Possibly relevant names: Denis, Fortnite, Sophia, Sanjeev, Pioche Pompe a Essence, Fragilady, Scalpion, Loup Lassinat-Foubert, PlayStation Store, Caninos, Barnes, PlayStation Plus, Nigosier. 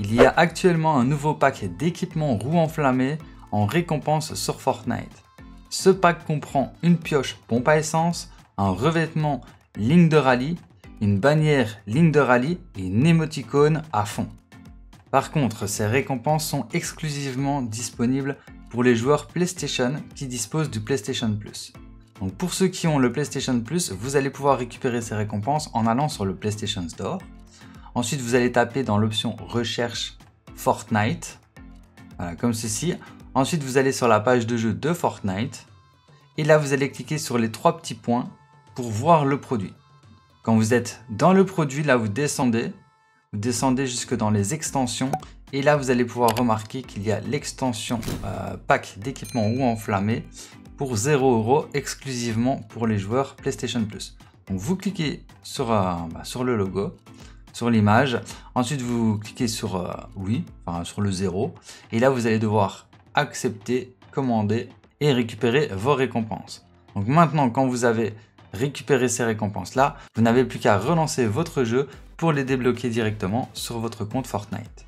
Il y a actuellement un nouveau pack d'équipement roue enflammée en récompense sur Fortnite. Ce pack comprend une pioche pompe à essence, un revêtement ligne de rallye, une bannière ligne de rallye et une émoticône à fond. Par contre, ces récompenses sont exclusivement disponibles pour les joueurs PlayStation qui disposent du PlayStation Plus. Donc pour ceux qui ont le PlayStation Plus, vous allez pouvoir récupérer ces récompenses en allant sur le PlayStation Store. Ensuite, vous allez taper dans l'option recherche Fortnite, voilà, comme ceci. Ensuite, vous allez sur la page de jeu de Fortnite et là, vous allez cliquer sur les trois petits points pour voir le produit. Quand vous êtes dans le produit, là, vous descendez jusque dans les extensions et là, vous allez pouvoir remarquer qu'il y a l'extension pack d'équipement roue enflammée pour 0 € exclusivement pour les joueurs PlayStation Plus. Donc, vous cliquez sur le logo, sur l'image. Ensuite, vous cliquez sur oui, enfin sur le 0 et là, vous allez devoir accepter, commander et récupérer vos récompenses. Donc maintenant, quand vous avez récupérer ces récompenses là, vous n'avez plus qu'à relancer votre jeu pour les débloquer directement sur votre compte Fortnite.